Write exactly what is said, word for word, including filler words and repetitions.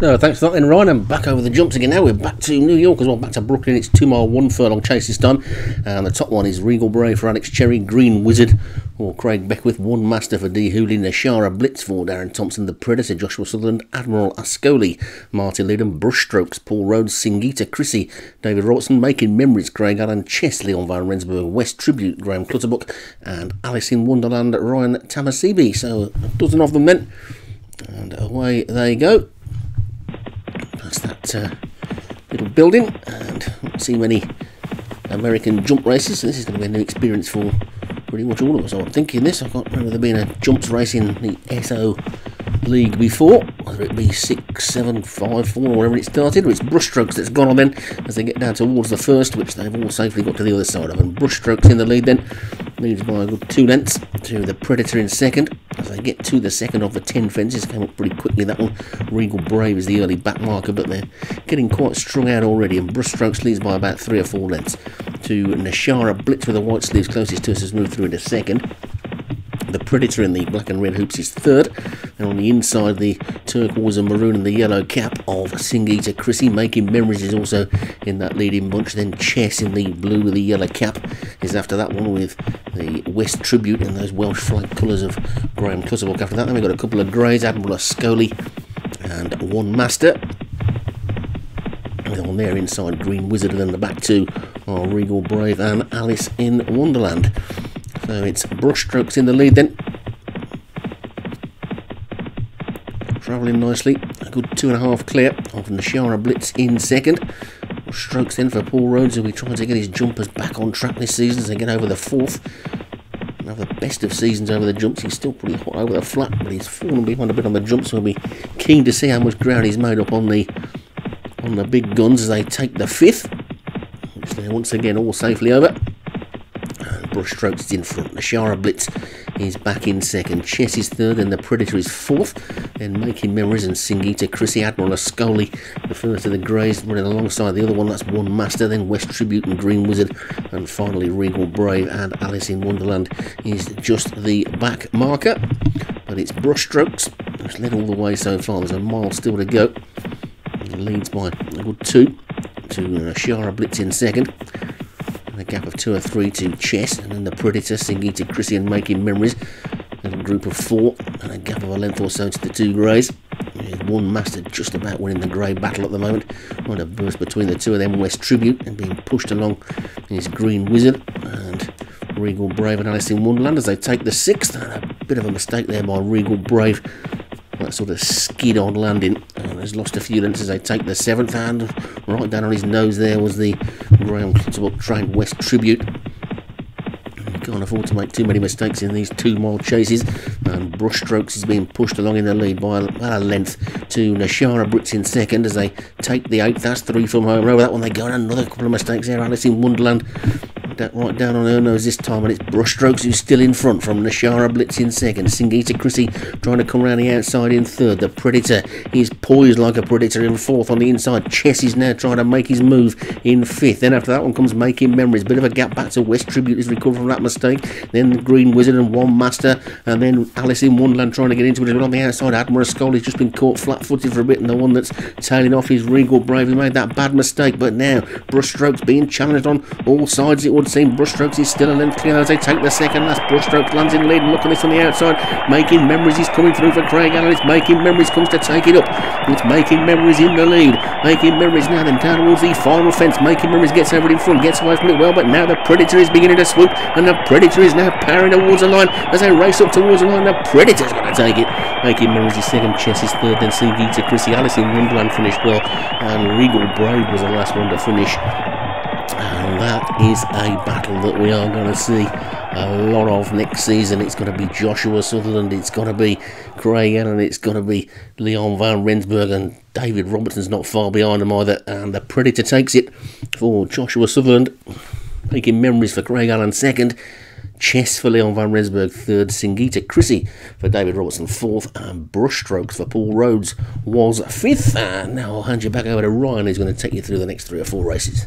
No, thanks for that then, Ryan. I'm back over the jumps again now. We're back to New York as well, back to Brooklyn. It's two mile, one furlong chase this time. And the top one is Regal Bray for Alex Cherry, Green Wizard or Craig Beckwith, One Master for D. Hooley, Nashara Blitz for Darren Thompson, The Predator, Joshua Sutherland, Admiral Ascoli, Martin Lydon, Brushstrokes, Paul Rhodes, Singita Chrissy, David Robertson, Making Memories, Craig Adam, Chesley Leon Van Rensburg, West Tribute, Graham Clutterbuck, and Alice in Wonderland, Ryan Tamasibi. So a dozen of them then. And away they go. That's that uh, little building, and not see many American jump races, so this is going to be a new experience for pretty much all of us. I'm thinking this, I can't remember there being a jumps race in the S O League before, whether it be six, seven, five, four, or wherever it started. Or it's Brushstrokes that's gone on then, as they get down towards the first, which they've all safely got to the other side of. And Brushstrokes in the lead then, leads by a good two lengths to the Predator in second. As they get to the second of the ten fences, came up pretty quickly that one. Regal Brave is the early back marker, but they're getting quite strung out already, and Brushstrokes leads by about three or four lengths to Nashara Blitz with the white sleeves closest to us, has moved through into second. The Predator in the black and red hoops is third, and on the inside the turquoise and maroon and the yellow cap of Singita Chrissy. Making Memories is also in that leading bunch, then Chess in the blue with the yellow cap is after that one, with the West Tribute and those Welsh flag colours of Graham Clutterbuck after that. Then we've got a couple of greys, Admiral Ascoli and One Master. And on there inside Green Wizard, and then the back two are Regal Brave and Alice in Wonderland. So it's Brushstrokes in the lead then. Travelling nicely, a good two and a half clear of Nashara Blitz in second. Brushstrokes then for Paul Rhodes, who will be trying to get his jumpers back on track this season as they get over the fourth. Another best of seasons over the jumps. He's still pretty hot over the flat, but he's fallen behind a bit on the jumps, so we'll be keen to see how much ground he's made up on the, on the big guns as they take the fifth. Which they once again all safely over. Brushstrokes is in front, Nashara Blitz is back in second, Chess is third, and the Predator is fourth, then Making Memories and Singita Chrissy, Admiral Ascoli, the first of the greys, running alongside the other one, that's One Master, then West Tribute and Green Wizard, and finally Regal Brave and Alice in Wonderland is just the back marker, but it's Brushstrokes, which led all the way so far. There's a mile still to go, it leads by a good two to Nashara Blitz in second. A gap of two or three to Chess, and then the Predator, Singita Chrissy and Making Memories, and a group of four, and a gap of a length or so to the two greys. One Master just about winning the grey battle at the moment. What a burst between the two of them. West Tribute and being pushed along is Green Wizard and Regal Brave and Alice in Wonderland as they take the sixth. And a bit of a mistake there by Regal Brave. That sort of skid on landing, and has lost a few lengths as they take the seventh, and right down on his nose there was the Graham Clutterbuck trained West Tribute. You can't afford to make too many mistakes in these two mile chases, and Brushstrokes is being pushed along in the lead by a length to Nashara Blitz in second as they take the eighth. That's three from home row. That one they go, and another couple of mistakes there. Alice in Wonderland right down on her nose this time, and it's Brushstrokes who's still in front from Nashara Blitz in second. Singita Chrissy trying to come round the outside in third. The Predator is poised like a predator in fourth. On the inside, Chess is now trying to make his move in fifth. Then after that one comes Making Memories. Bit of a gap back to West Tribute is recovered from that mistake. Then the Green Wizard and One Master, and then Alice in Wonderland trying to get into it. But on the outside, Admiral Ascoli's just been caught flat-footed for a bit, and the one that's tailing off is Regal Brave, who made that bad mistake. But now Brushstrokes being challenged on all sides. It would seem Brushstrokes is still a length clear as they take the second last. Brushstrokes lands in lead, and look at this on the outside. Making Memories is coming through for Craig Allen. It's Making Memories comes to take it up. It's Making Memories in the lead. Making Memories now then down towards the final fence. Making Memories gets over it in front, gets away from it well, but now the Predator is beginning to swoop, and the Predator is now powering towards the line as they race up towards the line. The Predator's going to take it. Making Memories is second, Chess is third, then Singita Chrissy, Alice in Wonderland finished well, and Regal Brave was the last one to finish. And that is a battle that we are going to see a lot of next season. It's going to be Joshua Sutherland, it's going to be Craig Allen, it's going to be Leon Van Rensburg, and David Robertson's not far behind him either. And the Predator takes it for Joshua Sutherland, Making Memories for Craig Allen second, Chess for Leon Van Rensburg third, Singita Chrissy for David Robertson fourth, and Brushstrokes for Paul Rhodes was fifth. And now I'll hand you back over to Ryan, who's going to take you through the next three or four races.